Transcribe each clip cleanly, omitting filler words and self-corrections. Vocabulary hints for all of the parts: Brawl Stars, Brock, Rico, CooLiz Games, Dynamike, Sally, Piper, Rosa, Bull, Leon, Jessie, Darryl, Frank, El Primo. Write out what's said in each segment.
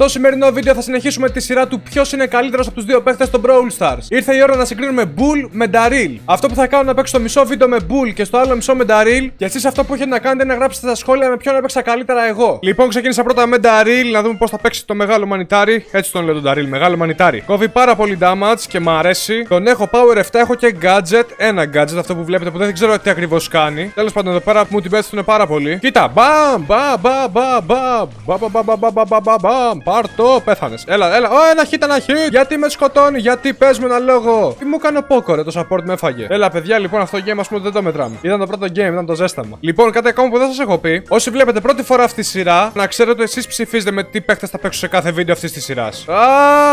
Στο σημερινό βίντεο θα συνεχίσουμε τη σειρά του ποιος είναι καλύτερος από τους δύο παίχτες στο Brawl Stars. Ήρθε η ώρα να συγκρίνουμε Bull με Darryl. Αυτό που θα κάνω να παίξω το μισό βίντεο με Bull και στο άλλο μισό με Darryl. Και εσείς αυτό που έχετε να κάνετε είναι να γράψετε στα σχόλια με ποιον έπαιξα καλύτερα εγώ. Λοιπόν, ξεκίνησα πρώτα με Darryl, να δούμε πώς θα παίξει το μεγάλο μανιτάρι. Έτσι τον λέω τον Darryl, μεγάλο μανιτάρι. Κόβει πάρα πολύ damage και μου αρέσει. Τον έχω power 7, έχω και gadget. Ένα gadget, αυτό που βλέπετε που δεν ξέρω τι ακριβώς κάνει. Τέλος πάντων, εδώ πέρα μου την πέφτουνε πάρα πολύ. Κοίτα, μπαμ, μπαμ. Πάρτο, πέθανες. Έλα, έλα. Ω, ένα hit, ένα hit. Γιατί με σκοτώνει, γιατί πες με ένα λόγο. Τι μου κάνω πόκορε, το support με έφαγε. Έλα, παιδιά, λοιπόν, αυτό το game, ας πούμε, δεν το μετράμε. Ήταν το πρώτο game, ήταν το ζέσταμα. Λοιπόν, κάτι ακόμα που δεν σας έχω πει. Όσοι βλέπετε πρώτη φορά αυτή τη σειρά, να ξέρετε ότι εσείς ψηφίζετε με τι παίχτες θα παίξω σε κάθε βίντεο αυτή τη σειρά.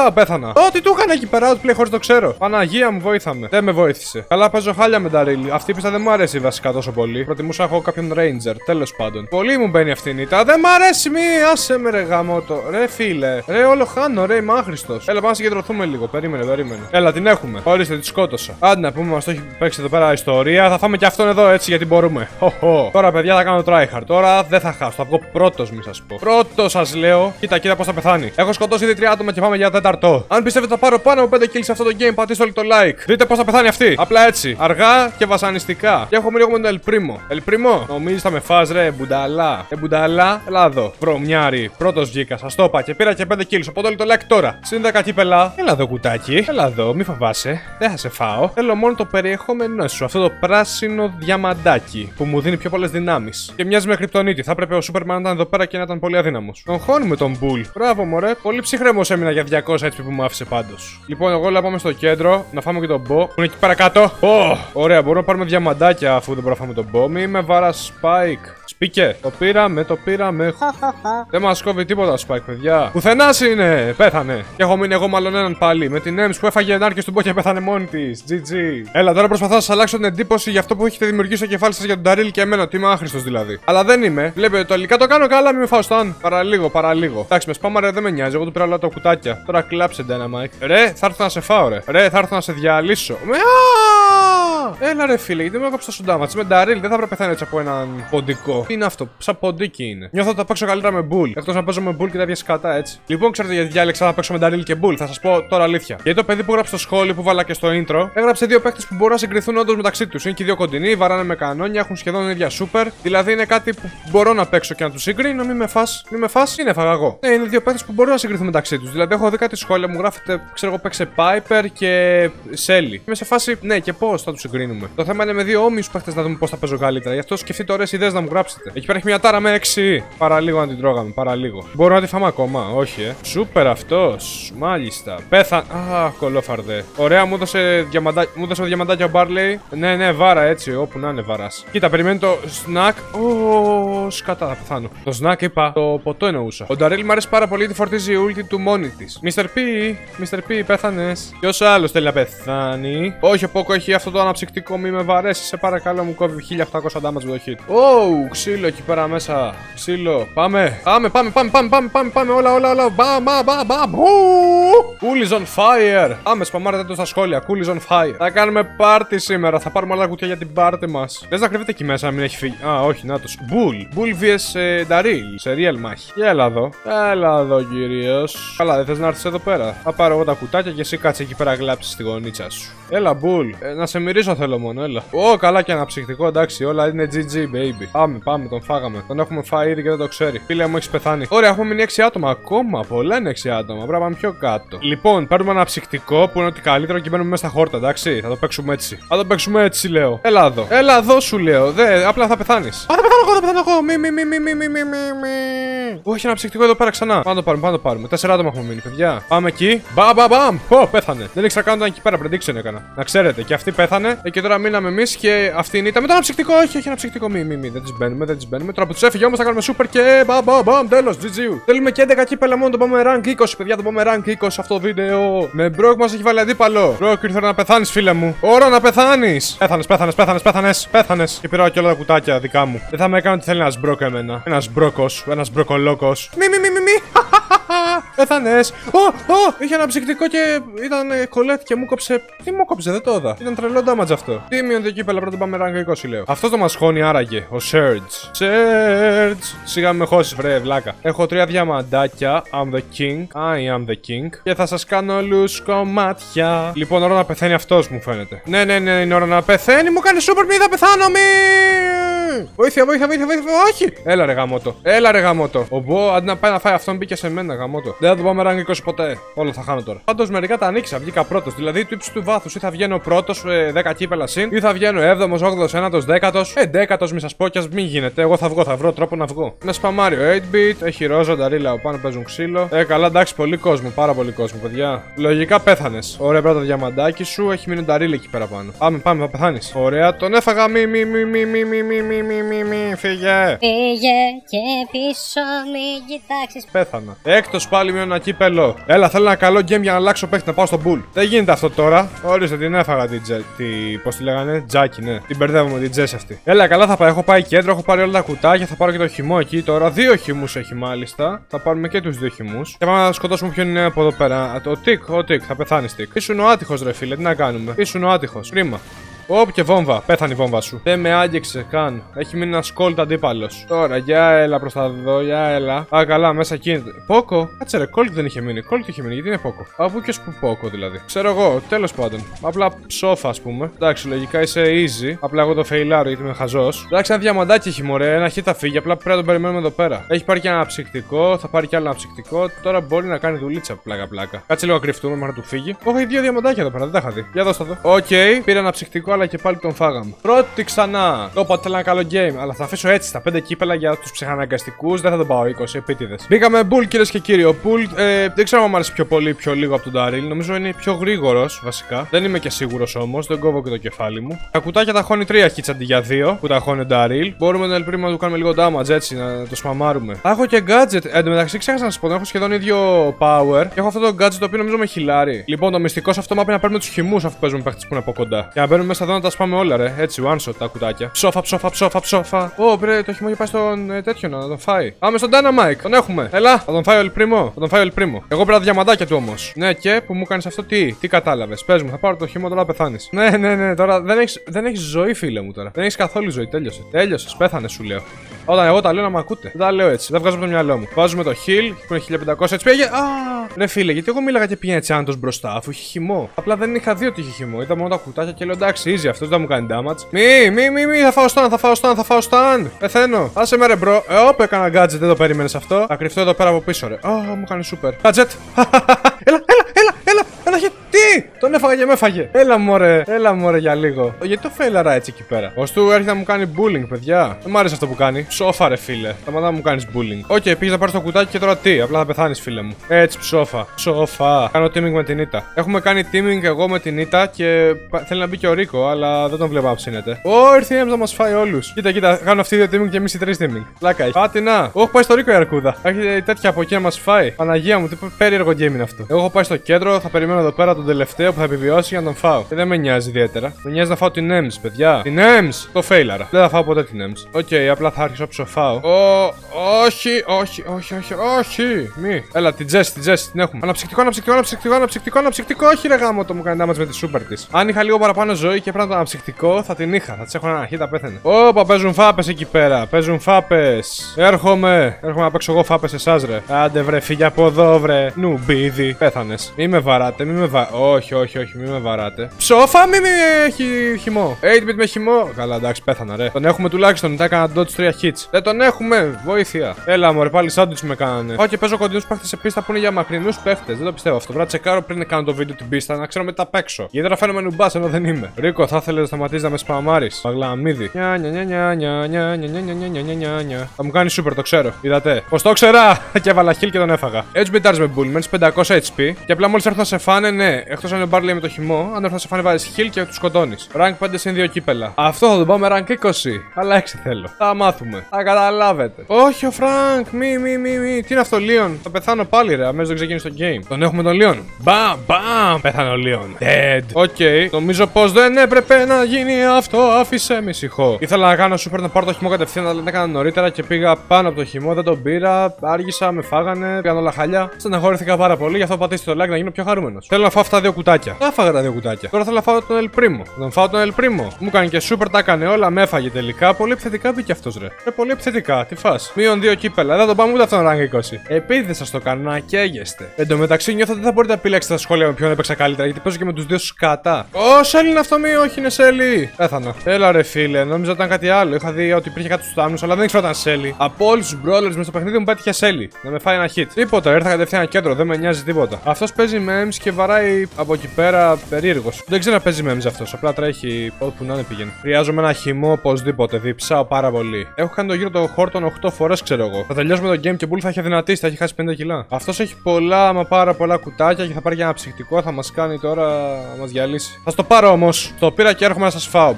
Α, πέθανα. Ό, τι του είχαν εκεί πέρα, outplay χωρίς το ξέρω. Παναγία μου, βοήθαμε. Δεν με βοήθησε. Καλά, παίζω χάλια με Darryl. Αυτή η πίστα δεν μου αρέσει βασικά τόσο πολύ. Προτιμούσα έχω κάποιον Ranger, τέλος πάντων. Πολύ μου μπαίνει αυτή η νύχτα. Δεν μου αρέσει, μη άσε με ρε γαμότο. Ρε φίλε, ρε όλο χάνω, ρε είμαι άχρηστο. Έλα, πάμε να συγκεντρωθούμε λίγο. Περίμενε, περίμενε. Έλα, την έχουμε. Ορίστε, τη σκότωσα. Άντε να πούμε, μας το έχει παίξει εδώ πέρα ιστορία. Θα φάμε και αυτόν εδώ έτσι γιατί μπορούμε. Χοχο. Τώρα, παιδιά, θα κάνω tryhard. Τώρα δεν θα χάσω. Θα βγω πρώτος, μη σας πω. Πρώτος σας λέω. Κοίτα, κοίτα πώς θα πεθάνει. Έχω σκοτώσει ήδη 3 άτομα και πάμε για τέταρτο. Αν πιστεύετε θα πάρω πάνω από 5 kills σε αυτό το game, πατήστε όλοι το like. Δείτε πώς θα πεθάνει αυτή. Απλά έτσι. Αργά και βασανιστικά. Και έχω λίγο με τον El Primo. El Primo, νομίζεις θα με φας, ρε μπουνταλά. Μπουνταλά, έλα εδώ. Βρωμιάρι, πρώτος βγήκα. Σας το είπα και πήρα και 5 kills. Οπότε όλοι το like τώρα. Συν 10 κύπελα. Έλα εδώ, κουτάκι. Έλα εδώ, μη φοβάσαι. Δεν θα σε φάω. Θέλω μόνο το περιεχόμενό σου. Αυτό το πράσινο διαμαντάκι που μου δίνει πιο πολλές δυνάμεις. Και μοιάζει με κρυπτονίτη. Θα έπρεπε ο Superman να ήταν εδώ πέρα και να ήταν πολύ αδύναμος. Τον χώνουμε τον Bull. Μπράβο, μωρέ. Πολύ ψυχρέμος έμεινα για 200 έτσι που μου άφησε πάντως. Λοιπόν, εγώ λέω πάμε στο κέντρο να φάμε και τον Bo. Που είναι εκεί πέρα κάτω. Oh, ωραία, μπορούμε να πάρουμε διαμαντάκια αφού δεν μπορούμε να φάμε τον Bo. Μη με βάρα Spike. Σπίκε. Το πήραμε, το πήραμε. Δεν μας κόβει τίποτα Spike, παιδιά. Πουθενάς είναι. Πέθανε. Και έχω μείνει εγώ μάλλον έναν πάλι. Με την Ems που έφαγε ενάρκη στον Bo και πέθανε μόνη της. GG. Έλα, τώρα προσπαθώ να σας αλλάξω την εντύπωση για αυτό που έχετε δημιουργήσει στο κεφάλι σας για τον Darryl και εμένα. Ότι είμαι άχρηστος δηλαδή. Αλλά δεν είμαι. Βλέπετε το υλικά το κάνω καλά, μην με φάω στον. Παραλίγο, παραλίγο. Εντάξει, με σπάμαρε δεν με νοιάζει. Εγώ του πήρα όλα τα κουτάκια. Τώρα κλάψε Dynamike. Ρε, θα έρθω να σε φάω, ρε. Ρε, θα έρθω να σε διαλύσω. Με έλα ρε φίλε, γιατί μου έκαψε τα σουντάματς. Με Darryl δεν θα πρέπει να έτσι από έναν ποντικό. Τι είναι αυτό, σαν ποντίκι είναι. Νιώθω ότι θα παίξω καλύτερα με Bull. Εκτός να παίζω με Bull και τα διασκατά έτσι. Λοιπόν, ξέρετε γιατί διάλεξα να παίξω με Darryl και Bull. Θα σας πω τώρα αλήθεια. Γιατί το παιδί που γράψε στο σχόλιο που βάλα και στο intro, έγραψε δύο παίκτες που μπορούν να συγκριθούν όντως μεταξύ τους. Είναι και δύο κοντινοί, βαράνε με κανόνια, έχουν σχεδόν ίδια super. Δηλαδή είναι κάτι που μπορώ να παίξω και να τους συγκρίνω. Μη με φας, μη με φας, είναι φαγαγό. Ναι, είναι δύο παίκτες που μπορούν να συγκριθούν μεταξύ τους. Δηλαδή έχω δει κάτι σχόλια μου γράφεται, ξέρω εγώ παίξε Piper και Sally. Είμαι σε φάση, ναι και πώς θα τους συγκρίνω. Το θέμα είναι με δύο όμοιους παίχτες να δούμε πώς θα παίζω καλύτερα. Γι' αυτό σκεφτείτε ωραίες ιδέες να μου γράψετε. Εκεί πέρα έχει μια τάρα με 6. Παραλίγο να την τρώγαμε, παραλίγο. Μπορώ να τη φάμε ακόμα, όχι Σούπερ αυτός, μάλιστα. Πέθα. Α, κολόφαρδε. Ωραία, μου έδωσε διαμαντάκια ο Barley. Ναι, ναι, βάρα έτσι, όπου να είναι βαράς. Κοίτα, περιμένει το snack. Ω, σκατά, θα πεθάνω. Το snack είπα, το ποτό εννοούσα. Ο Darryl μου αρέσει πάρα πολύ γιατί φορτίζει η ulti του μόνη της. Mr. P, Mr. P, πέθανες. Ποιος άλλος θέλει να πεθάνει. Όχι, ο Πόκο έχει αυτό το αναψυκτικό. Μη με βαρέσει, σε παρακαλώ, μου κόβει 1800 damage με το hit. Ωου, ξύλο εκεί πέρα μέσα. Ξύλο. Πάμε. Πάμε. Όλα. Μπαμ. CooLiz on fire. Πάμε, σπαμάρετε το στα σχόλια. CooLiz on fire. Θα κάνουμε πάρτι σήμερα. Θα πάρουμε άλλα κουτιά για την πάρτι μας. Λες να κρυβείτε εκεί μέσα, μην έχει φύγει. Α, όχι, νάτος. Bull. Bull vs Darryl. Σε real μάχη. Έλα εδώ. Έλα εδώ, κυρίως. Καλά, δεν θες να έρθεις εδώ πέρα. Θα πάρω εγώ τα κουτάκια και εσύ κάτσε εκεί πέρα γλάψεις τη γωνίτσα σου. Έλα, Bull. Να σε μυρίσω. Θέλω μόνο, έλα. Ω, καλά και αναψυκτικό, εντάξει, όλα είναι GG, baby. Πάμε, πάμε, τον φάγαμε. Τον έχουμε φάει ήδη και δεν το ξέρει. Φίλε μου, έχεις πεθάνει. Ωραία, έχουμε μείνει 6 άτομα ακόμα. Πολλά είναι 6 άτομα. Πρέπει να πάμε πιο κάτω. Λοιπόν, παίρνουμε αναψυκτικό που είναι ότι καλύτερο και μπαίνουμε μέσα στα χόρτα, εντάξει. Θα το παίξουμε έτσι. Θα το παίξουμε έτσι, λέω. Έλα εδώ. Έλα εδώ, σου λέω. Απλά θα πεθάνει. Α, θα πεθάνω εγώ, θα πεθάνω εγώ. Όχι, αναψυκτικό εδώ πέρα ξανά. Πάμε το πάρουμε, πάμε το πάρουμε. 4 άτομα έχουμε μείνει, παιδιά. Πάμε εκεί. Μπαμπαμπαμ. Ω, πέθανε. Δεν ήξερα καν εκεί πέρα, prediction έκανα. Να ξέρετε, και αυτοί πέθανε. Και τώρα μείναμε εμείς και αυτή είναι η νύχτα. Με το αναψυκτικό, όχι, έχει αναψυκτικό. Μη, δεν τις μπαίνουμε, δεν τις μπαίνουμε. Τώρα που τους έφυγε όμως θα κάνουμε super και μπαμ, τέλος, GG. Θέλουμε και 11 κύπελα μόνο, το πάμε rank 20, παιδιά, το πάμε rank 20 αυτό το βίντεο. Με Μπροκ μας έχει βάλει αντίπαλο. Μπροκ, ήρθε να πεθάνεις, φίλε μου. Ώρα να πεθάνεις. Πέθανες. Και πήρα και όλα τα κουτάκια δικά μου. Δεν θα με έκανε ότι θέλει ένας Μπροκ εμένα. Ένας Μπροκος, ένας Μπροκολόκος. Μη. Πέθανες! Είχε ένα ψυκτικό και ήταν κολέτ και μου κόψε. Τι μου κόψε, δεν το είδα. Ήταν τρελό damage αυτό. Τι μειώνεται εκεί πέρα, πρώτα πάμε ράγκο 20 λέω. Αυτό το μασχώνει άραγε. Ο Surge. Σιγά με χώσει, βρε βλάκα. Έχω 3 διαμαντάκια. I'm the king. I am the king. Και θα σας κάνω όλους κομμάτια. Λοιπόν, ώρα να πεθαίνει αυτός μου φαίνεται. Ναι, ναι, ναι, είναι ώρα να πεθαίνει. Μου κάνει super μη, θα πεθάνω μη. Βοήθεια, βοήθεια, βοήθεια, βοήθεια. Όχι! Έλα ρε γαμότο. Έλα ρε γαμότο. Ο Μπο αντί να πάει να φάει αυτόν μπήκε σε μένα γαμότο. Δεν θα το πάμε rank 20 ποτέ. Όλο θα χάνω τώρα. Πάντως μερικά τα ανοίξα, βγήκα πρώτος. Δηλαδή του ύψου του βάθους. Ή θα βγαίνω πρώτος, 10 κύπελα συν. Ή θα βγαίνω 7ος, 8ος, 9ος, 10ος. 11ος, μη σας πω κι ας μην γίνεται. Εγώ θα βγω, θα βρω τρόπο να βγω. Ένα σπαμάριο 8-bit. Έχει Ρόζα, Νταρίλα, ο πάνω παίζουν ξύλο. Καλά εντάξει, πολύ κόσμο, πάρα πολύ κόσμο, παιδιά. Λογικά πέθανες. Ωραία πρώτα διαμαντάκι σου, έχει μείνει Νταρίλα εκεί πέρα πάνω. Πάμε, πάμε, θα πεθάνεις. Ωραία, τον έφαγα μη, φύγε. Φύγε και πίσω, μη κοιτάξεις. Πέθανα. Έκτος πάλι με ένα κύπελο. Έλα, θέλω ένα καλό game για να αλλάξω παίχτη, να πάω στο Bull. Δεν γίνεται αυτό τώρα. Ορίστε, την έφαγα την Τζέκη. Πώς τη λέγανε, Τζάκι, ναι. Την μπερδεύουμε την Τζέσ αυτή. Έλα, καλά θα πάω. Έχω πάει κέντρο, έχω πάρει όλα τα κουτάκια. Θα πάρω και το χυμό εκεί τώρα. 2 χυμούς έχει μάλιστα. Θα πάρουμε και τους 2 χυμούς. Και πάμε να σκοτώσουμε ποιον είναι από εδώ πέρα. Ο Τικ, θα πεθάνει Τικ. Ήσουν ο άτυχος, ρε φίλε, τι να κάνουμε. Ήσουν ο άτυχος. Κρίμα. Όπ και βόμβα, πέθανε η βόμβα σου. Δεν με άγγιξε καν. Έχει μείνει ένα κόλτ αντίπαλος. Τώρα, για έλα προς τα δω, για έλα. Α, καλά, μέσα κίνεται. Πόκο, κάτσε ρε, κόλτ δεν είχε μείνει. Κόλτ είχε μείνει, γιατί είναι πόκο. Από ποιο που πόκο δηλαδή. Ξέρω εγώ, τέλος πάντων. Απλά ψόφα, ας πούμε. Εντάξει, λογικά είσαι easy. Απλά εγώ το φεϊλάρω γιατί είμαι χαζός. Εντάξει, ένα διαμαντάκι έχει μωρέ, ένα χι θα φύγει. Απλά πρέπει να τον περιμένουμε εδώ πέρα. Έχει πάρει και ένα ψυκτικό, θα πάρει και άλλο ένα ψυκτικό. Τώρα μπορεί να κάνει δουλίτσα πλάκα-πλάκα. Κάτσε λίγο να κρυφτούμε μέχρι να του φύγει. Όχι, 2 διαμαντάκια εδώ πέρα, δεν τα είχα δει. Για δώστε εδώ. Οκ, πήρα ένα ψυκτικό. Αλλά και πάλι τον φάγαμε. Πρώτη ξανά. Το είπα, θέλω ένα καλό game. Αλλά θα αφήσω έτσι τα 5 κύπελα για τους ψυχαναγκαστικούς. Δεν θα τον πάω 20, επίτηδες. Μπήκαμε Bull, κυρίες και κύριοι. Ο Bull δεν ξέρω αν μου άρεσε πιο πολύ ή πιο λίγο από τον Darryl. Νομίζω είναι πιο γρήγορος βασικά. Δεν είμαι και σίγουρος όμως. Δεν κόβω και το κεφάλι μου. Τα κουτάκια τα χώνει 3 hits αντί για 2 που τα χώνει ο Darryl. Μπορούμε τον El Primo να του κάνουμε λίγο damage έτσι, να το σπαμάρουμε. Θα έχω και gadget. Εν τω μεταξύ ξέχασα να σας πω, έχω σχεδόν ίδιο power. Και έχω αυτό το gadget το οποίο νομίζω με χιλάρει. Λοιπόν, το μυστικό σε αυτό μάπι να παίρνουμε τους χυμούς αφού παίζουμε παίχτες που είναι από κοντά. Και να μπαίνουμε μέσα εδώ να τα σπάμε όλα ρε, έτσι one shot τα κουτάκια. Ψόφα. Πρέπει το χυμό έχει πάει στον τέτοιο να τον φάει. Πάμε στον Dynamike, τον έχουμε. Ελά, θα τον φάει ο El Primo. Εγώ πήρα διαμαντάκια του όμως. Ναι, και που μου κάνεις αυτό, τι κατάλαβες. Πες μου, θα πάρω το χυμό τώρα να πεθάνεις. Ναι, τώρα δεν έχεις ζωή, φίλε μου τώρα. Δεν έχεις καθόλου ζωή, τέλειωσε. Πέθανε, σου λέω. Όταν εγώ τα λέω να μ' ακούτε. Δεν τα λέω έτσι, δεν βγάζω από το μυαλό μου. Βάζουμε το heal που είναι 1500 έτσι πήγε. Ναι, φίλε, γιατί εγώ μίλαγα και πήγαινε έτσι άντος μπροστά αφού είχε χυμό. Απλά δεν είχα δει ότι είχε χυμό. Είδα μόνο τα κουτάκια και λέω εντάξει, easy αυτό, δεν θα μου κάνει damage. Μη, θα φάω στάν. Πεθαίνω. Άσε με ρε μπρο. Όπε, έκανα gadget, δεν το περίμενες αυτό. Θα κρυφτώ εδώ πέρα από πίσω, ρε. Μου κάνει super. Gadget. Έλα, τι! Τον έφαγα και με έφαγε. Έλα μωρέ για λίγο. Γιατί το φέλαρα έτσι εκεί πέρα. Ο Στου έρχεται να μου κάνει bullying, παιδιά. Δεν μου αρέσει αυτό που κάνει. Ψόφα, ρε φίλε. Σταματά μου κάνει bullying. Οκ, πήγε να πάρει το κουτάκι και τώρα τι. Απλά θα πεθάνει, φίλε μου. Έτσι, ψόφα. Κάνω teaming με την Ήτα. Έχουμε κάνει teaming εγώ με την Ήτα και θέλει να μπει και ο Ρίκο, αλλά δεν τον βλέπω να ψήνεται. Ήρθε η Έμψα να μα φάει όλου. Κοίτα, κάνουν αυτοί 2 teaming και εμεί οι 3 teaming. Πλάκα έχει. Πάτινα. Όχι, πάει στο Ρίκο η αρκούδα. Έχει τέτοια από εκεί να μα φάει. Παναγία μου, τι περίεργο game είναι αυτό. Εγώ πάει στο κέντρο, θα περιμένω εδώ πέρα τον τελευταίο που θα επιβιώσει για να τον φάω. Και δεν με νοιάζει ιδιαίτερα. Με νοιάζει να φάω την Ems, παιδιά. Την Ems! Το φέιλαρα. Δεν θα φάω ποτέ την Ems. Οκ, απλά θα άρχισω να ψοφάω. Όχι. Μη. Έλα, την Jessie, την έχουμε. Αναψυκτικό. Όχι, ρε γάμο, το μου κάνει damage με τη super τη. Αν είχα λίγο παραπάνω ζωή και έπρεπε το αναψυκτικό, θα την είχα. Θα τη έχω ένα χίτα, πέθανε. Όπα, παίζουν φάπες εκεί πέρα. Έρχομαι να παίξω εγώ φάπες εσάς, ρε. Άντε, βρε, φύγε από εδώ, βρε. Νουμπίδι. Πέθανες. Μη με βαράτε, όχι, μη με βαράτε. Ψόφα, μη έχει χυμό. 8-bit με χυμό. Καλά, εντάξει, πέθανα, ρε. Τον έχουμε τουλάχιστον. Τα έκανα dodge 3 hits. Δεν τον έχουμε, βοήθεια. Έλα, μωρέ, πάλι σάντουιτς με κάνανε. Όχι, παίζω κοντινούς παίχτες σε πίστα που είναι για μακρινούς παίχτες. Δεν το πιστεύω αυτό. Πρέπει να τσεκάρω πριν κάνω το βίντεο την πίστα να ξέρω μετά παίξω. Γιατί τώρα φαίνομαι νουμπάς ενώ δεν είμαι. Ρίκο, θα ήθελε να σταματήσει να με σπαμάρει. Παγλαμίδι. Θα μου κάνει super, το ξέρω. Είδατε. Πω το ξέρα και έβαλα χιλ και τον έφαγα. Έτσι μπιτάρι με bull, μένει 500 HP. Και απλά μόλι έρθω να σε φάνε, ναι, εκτός αν είναι λέει με το χυμό, αν έρθουν σε φάνε βάζει χιλ και του σκοτώνει. Rank 5 συν 2 κύπελα. Αυτό θα το πάμε rank 20. Αλλά 6 θέλω. Θα μάθουμε. Θα καταλάβετε. Όχι ο Φρανκ, μη. Τι είναι αυτό, Leon. Θα πεθάνω πάλι ρε, αμέσως δεν ξεκίνησε το game. Τον έχουμε τον Leon. Μπαμ, πέθανε ο Leon. Dead. Οκ, νομίζω πω δεν έπρεπε να γίνει αυτό. Άφησε με συχό. Ήθελα να κάνω super να πάρω το χυμό κατευθείαν, αλλά την έκανα νωρίτερα και πήγα πάνω από το χυμό. Δεν τον πήρα. Άργησα, με φάγανε. Πήγαν όλα χαλιά. Στεναχωρήθηκα πάρα πολύ, γι' αυτό πατήστε το like να γίνω πιο χαρούμενο. Θέλω να φάω αυτά 2 κουτάκια. Άφαγα τα 2 κουτάκια. Τώρα θέλω να φάω τον El Primo. Τον φάω τον El Primo. Μου κάνει και super, τα έκανε όλα, με έφαγε τελικά. Πολύ επιθετικά μπήκε αυτό ρε. Πολύ επιθετικά, τι φας. Μείον 2 κύπελα. Δεν τον πάμε ούτε αυτόν τον rank 20. Επειδή σα το κάνω να καίγεστε. Εν τω μεταξύ νιώθω ότι δεν θα μπορείτε να επιλέξετε τα σχόλια με ποιον έπαιξα καλύτερα, γιατί παίζω και με του 2 σκατά. Ω, Σέλι είναι αυτό, μη, όχι είναι Σέλι. Πέθανα. Έλα ρε φίλε, νόμιζα ότι ήταν κάτι άλλο. Είχα δει ότι υπήρχε κάτι στου άμνου, αλλά δεν ήξερα ότι ήταν Σέλι. Από όλου του μπρόλερ με στο παιχνίδι μου πέτυχε Σέλι. Να με φάει ένα hit. Τίποτα, ήρθα κατευθείαν ένα κέντρο, δεν με νοιάζει τίποτα. Αυτό παίζει memes και βαράει από εκεί πέρα περίεργο. Δεν ξέρω να παίζει memes αυτό, απλά τρέχει όπου να είναι πηγαίνει. Χρειάζομαι ένα χυμό οπωσδήποτε, διψάω πάρα πολύ. Έχω κάνει το γύρο το χόρτον 8 φορές ξέρω εγώ. Θα τελειώσουμε το game και Bull θα έχει δυνατήσει, θα έχει χάσει 50 κιλά. Αυτός έχει πολλά, μα πάρα πολλά κουτάκια και θα πάρει και ένα ψυχτικό, θα μας κάνει τώρα, θα μας διαλύσει. Θα στο πάρω όμως. Το πήρα και έρχομαι να σας φάω.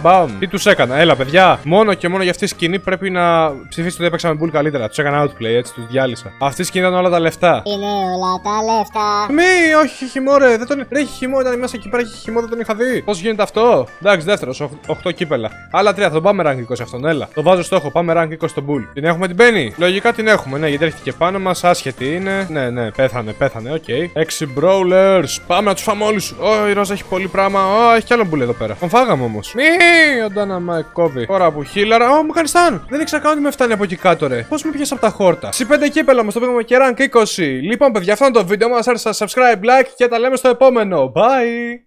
Μπαμ. Τι τους έκανα, έλα παιδιά. Μόνο και μόνο για αυτή τη σκηνή πρέπει να ψηφίσετε ότι έπαιξα με Bull καλύτερα. Τους έκανα outplay, έτσι τους διάλυσα. Αυτή η σκηνή ήταν όλα τα λεφτά. Είναι όλα τα λεφτά. Μη, όχι χυμό ρε, δεν τον έχει χυμό, ήταν μέσα εκεί πέρα και χυμό, δεν τον είχα δει. Πώς γίνεται αυτό. Εντάξει, δεύτερος, 8 κύπελα. Άλλα 3, θα πάμε rank 20 αυτόν, έλα. Το βάζω στόχο, πάμε rank 20 στον Bull. Την έχουμε την Penny. Λογικά την έχουμε, ναι, γιατί έρχεται και πάνω μας, άσχετη είναι. Ναι, πέθανε, οκ. 6 brawlers, πάμε να τους φάμε όλους. Ω, η Rosa έχει πολύ πράγμα. Ω, έχει κι άλλο Bull εδώ πέρα. Τον φάγαμε όμως. Μη, ο Dynamike κόβει. Τώρα που χίλαρα, ω, μου κάνει στάν. Δεν ήξερα καν ότι με φτάνει από εκεί κάτω, ρε. Πώς με πιάσε από τα χόρτα. Συ 5 κύπελα μας, το πήγαμε και rank 20. Λοιπόν, παιδιά, αυτό είναι το βίντεο μας. Άρεσε, subscribe, like και τα λέμε στο επόμενο. Bye.